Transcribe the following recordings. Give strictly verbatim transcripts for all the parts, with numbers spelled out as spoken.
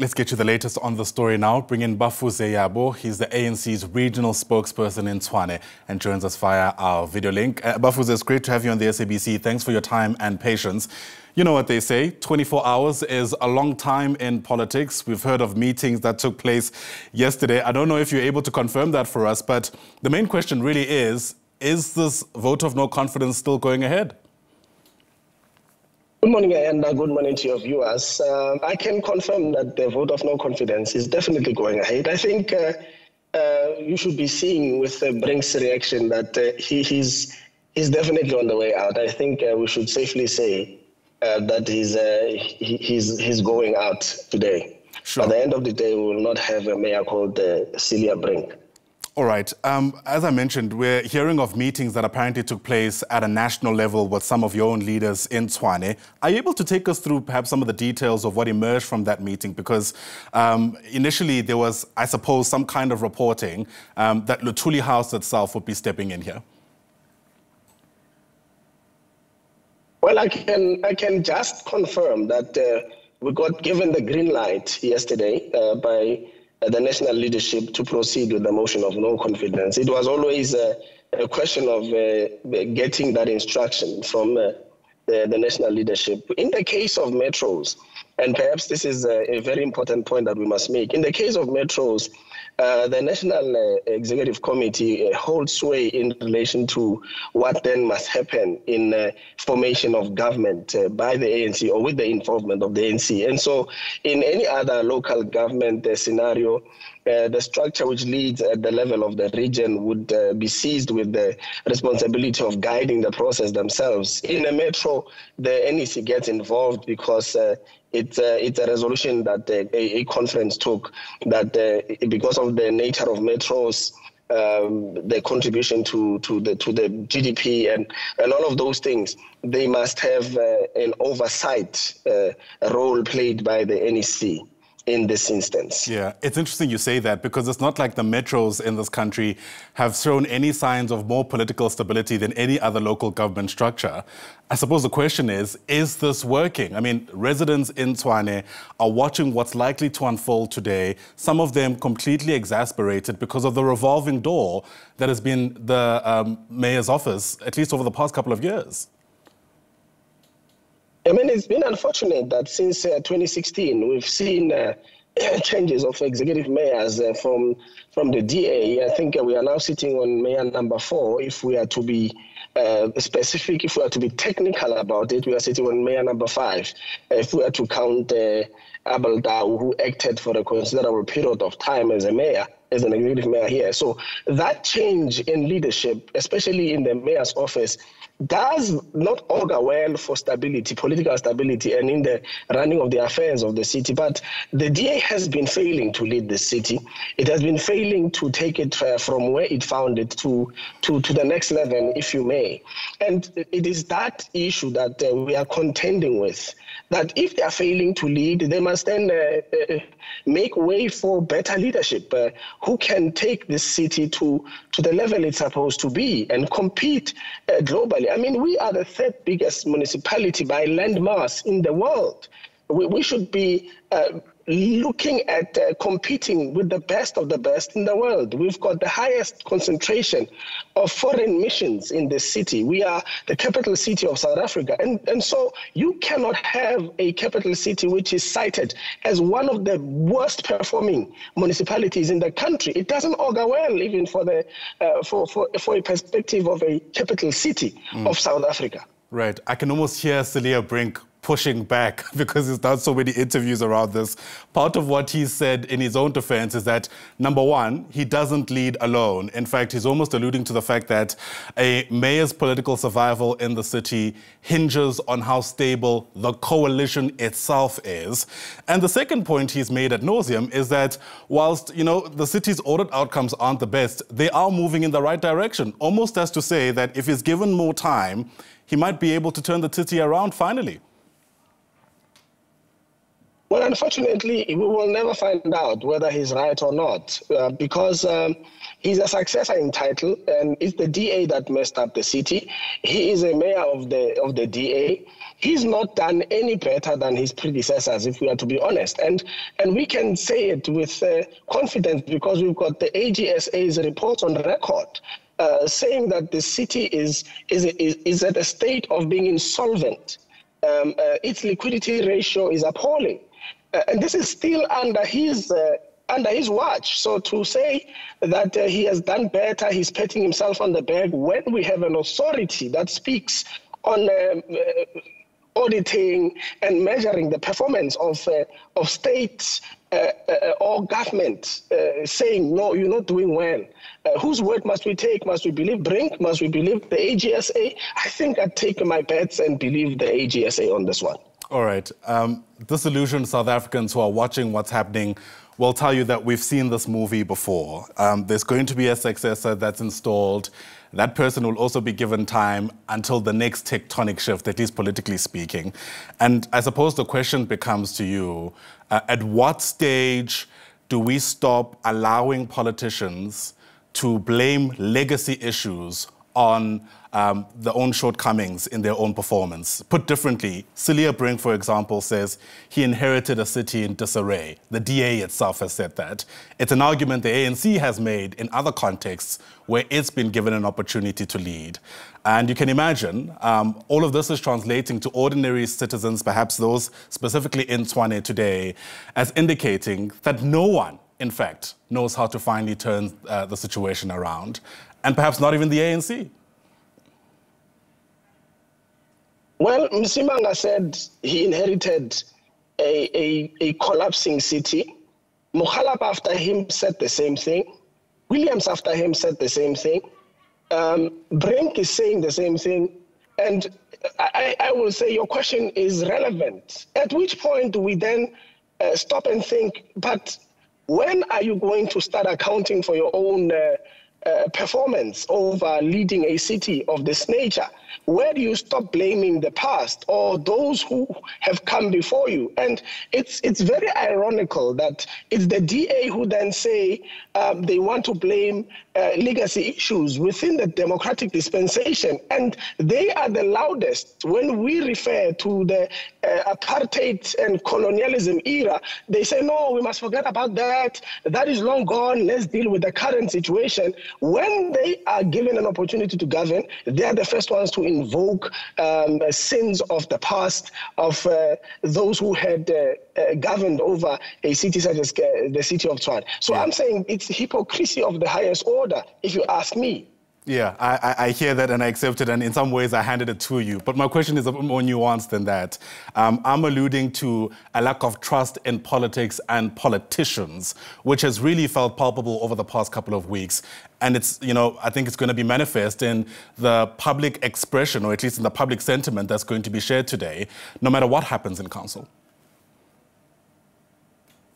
let's get you the latest on the story now. Bring in Bafuze Yabo. He's the A N C's regional spokesperson in Tshwane and joins us via our video link. Uh, Bafuze, it's great to have you on the S A B C. Thanks for your time and patience. You know what they say, twenty-four hours is a long time in politics. We've heard of meetings that took place yesterday. I don't know if you're able to confirm that for us, but the main question really is, is this vote of no confidence still going ahead? Good morning, Ayanda. Good morning to your viewers. Uh, I can confirm that the vote of no confidence is definitely going ahead. I think uh, uh, you should be seeing with uh, Brink's reaction that uh, he, he's, he's definitely on the way out. I think uh, we should safely say uh, that he's, uh, he, he's, he's going out today. Sure. At the end of the day, we will not have a mayor called uh, Cilliers Brink. All right. Um, as I mentioned, we're hearing of meetings that apparently took place at a national level with some of your own leaders in Tshwane. Are you able to take us through perhaps some of the details of what emerged from that meeting? Because um, initially there was, I suppose, some kind of reporting um, that Luthuli House itself would be stepping in here. Well, I can, I can just confirm that uh, we got given the green light yesterday uh, by the national leadership to proceed with the motion of no confidence. It was always a, a question of uh, getting that instruction from uh, the, the national leadership. In the case of metros, and perhaps this is a, a very important point that we must make, in the case of metros, uh, the National uh, Executive Committee uh, holds sway in relation to what then must happen in uh, formation of government uh, by the A N C or with the involvement of the A N C. And so in any other local government uh, scenario, uh, the structure which leads at the level of the region would uh, be seized with the responsibility of guiding the process themselves. In a metro, the N E C gets involved because uh, It's a, it's a resolution that a, a conference took that uh, because of the nature of metros, um, the contribution to, to, the, to the G D P and, and all of those things, they must have uh, an oversight uh, role played by the N E C. In this instance. Yeah, it's interesting you say that because it's not like the metros in this country have shown any signs of more political stability than any other local government structure. I suppose the question is, is this working? I mean, residents in Tshwane are watching what's likely to unfold today, some of them completely exasperated because of the revolving door that has been the um, mayor's office, at least over the past couple of years. I mean, it's been unfortunate that since uh, twenty sixteen, we've seen uh, changes of executive mayors uh, from from the D A. I think uh, we are now sitting on mayor number four. If we are to be uh, specific, if we are to be technical about it, we are sitting on mayor number five. If we are to count uh, Abel Dau, who acted for a considerable period of time as a mayor, as an executive mayor here. So that change in leadership, especially in the mayor's office, does not augur well for stability, political stability, and in the running of the affairs of the city. But the D A has been failing to lead the city. It has been failing to take it uh, from where it found it to, to, to the next level, if you may. And it is that issue that uh, we are contending with, that if they are failing to lead, they must then uh, uh, make way for better leadership, uh, who can take this city to, to the level it's supposed to be and compete uh, globally. I mean, we are the third biggest municipality by landmass in the world. We, we should be uh, looking at uh, competing with the best of the best in the world. We've got the highest concentration of foreign missions in the city. We are the capital city of South Africa. And, and so you cannot have a capital city which is cited as one of the worst performing municipalities in the country. It doesn't augur well even for, the, uh, for, for, for a perspective of a capital city mm. of South Africa. Right. I can almost hear Cilliers Brink pushing back because he's done so many interviews around this. Part of what he said in his own defense is that, number one, he doesn't lead alone. In fact, he's almost alluding to the fact that a mayor's political survival in the city hinges on how stable the coalition itself is. And the second point he's made ad nauseum is that whilst, you know, the city's audit outcomes aren't the best, they are moving in the right direction, almost as to say that if he's given more time, he might be able to turn the city around finally. Well, unfortunately, we will never find out whether he's right or not, uh, because um, he's a successor in title, and it's the D A that messed up the city. He is a mayor of the of the D A. He's not done any better than his predecessors, if we are to be honest. And and we can say it with uh, confidence because we've got the A G S A's report on record uh, saying that the city is is is, is at a state of being insolvent. Um, uh, its liquidity ratio is appalling. Uh, and this is still under his uh, under his watch. So to say that uh, he has done better, he's patting himself on the back when we have an authority that speaks on um, uh, auditing and measuring the performance of uh, of states uh, uh, or government uh, saying, no, you're not doing well. Uh, whose word must we take? Must we believe Brink? Must we believe the A G S A? I think I'd take my bets and believe the A G S A on this one. All right. Um, disillusioned South Africans who are watching what's happening will tell you that we've seen this movie before. Um, there's going to be a successor that's installed. That person will also be given time until the next tectonic shift, at least politically speaking. And I suppose the question becomes to you, uh, at what stage do we stop allowing politicians to blame legacy issues on um, their own shortcomings in their own performance? Put differently, Cilliers Brink, for example, says he inherited a city in disarray. The D A itself has said that. It's an argument the A N C has made in other contexts where it's been given an opportunity to lead. And you can imagine, um, all of this is translating to ordinary citizens, perhaps those specifically in Tshwane today, as indicating that no one, in fact, knows how to finally turn uh, the situation around. And perhaps not even the A N C. Well, Msimanga said he inherited a, a, a collapsing city. Mukhalab after him said the same thing. Williams after him said the same thing. Um, Brink is saying the same thing. And I, I will say your question is relevant. At which point do we then uh, stop and think, but when are you going to start accounting for your own uh, Uh, performance over leading a city of this nature? Where do you stop blaming the past or those who have come before you? And it's it's very ironical that it's the D A who then say um, they want to blame uh, legacy issues within the democratic dispensation, and they are the loudest when we refer to the uh, apartheid and colonialism era. They say, no, we must forget about that. That is long gone. Let's deal with the current situation. When they are given an opportunity to govern, they are the first ones to invoke um, sins of the past of uh, those who had uh, uh, governed over a city such as uh, the city of Tshwane. So yeah. I'm saying it's hypocrisy of the highest order, if you ask me. Yeah, I, I hear that and I accept it, and in some ways I handed it to you. But my question is a bit more nuanced than that. Um, I'm alluding to a lack of trust in politics and politicians, which has really felt palpable over the past couple of weeks. And it's, you know, I think it's going to be manifest in the public expression, or at least in the public sentiment that's going to be shared today, no matter what happens in council.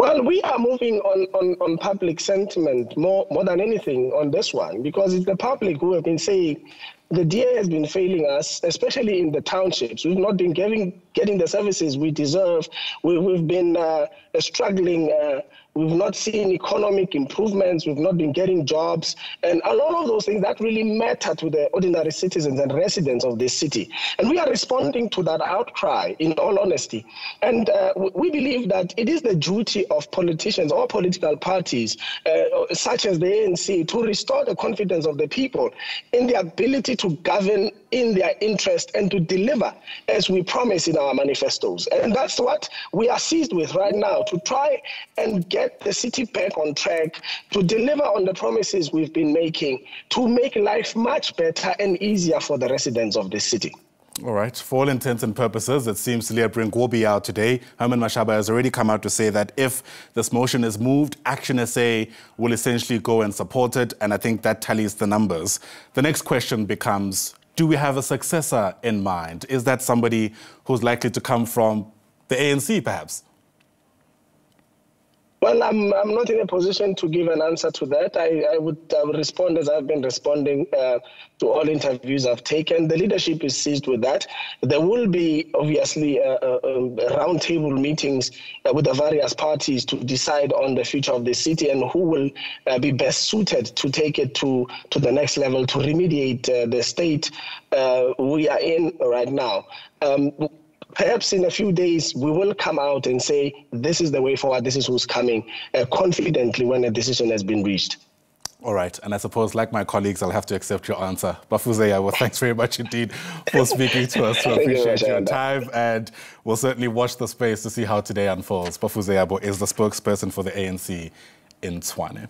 Well, we are moving on, on, on public sentiment more, more than anything on this one, because it's the public who have been saying the D A has been failing us, especially in the townships. We've not been getting, getting the services we deserve. We, we've been uh, struggling. Uh, we've not seen economic improvements. We've not been getting jobs. And a lot of those things that really matter to the ordinary citizens and residents of this city. And we are responding to that outcry, in all honesty. And uh, we believe that it is the duty of politicians or political parties, uh, such as the A N C, to restore the confidence of the people in the ability to govern in their interest and to deliver as we promise in our manifestos. And that's what we are seized with right now, to try and get the city back on track, to deliver on the promises we've been making, to make life much better and easier for the residents of this city. All right. For all intents and purposes, it seems Cilliers Brink will be out today. Herman Mashaba has already come out to say that if this motion is moved, Action S A will essentially go and support it, and I think that tallies the numbers. The next question becomes, do we have a successor in mind? Is that somebody who's likely to come from the A N C, perhaps? Well, I'm, I'm not in a position to give an answer to that. I, I, would, I would respond as I've been responding uh, to all interviews I've taken. The leadership is seized with that. There will be, obviously, uh, uh, roundtable meetings uh, with the various parties to decide on the future of the city and who will uh, be best suited to take it to, to the next level to remediate uh, the state uh, we are in right now. Um, Perhaps in a few days, we will come out and say, this is the way forward, this is who's coming, uh, confidently when a decision has been reached. All right. And I suppose, like my colleagues, I'll have to accept your answer. Bafuze Yabo, thanks very much indeed for speaking to us. We appreciate your time, and we'll certainly watch the space to see how today unfolds. Bafuze Yabo is the spokesperson for the A N C in Tshwane.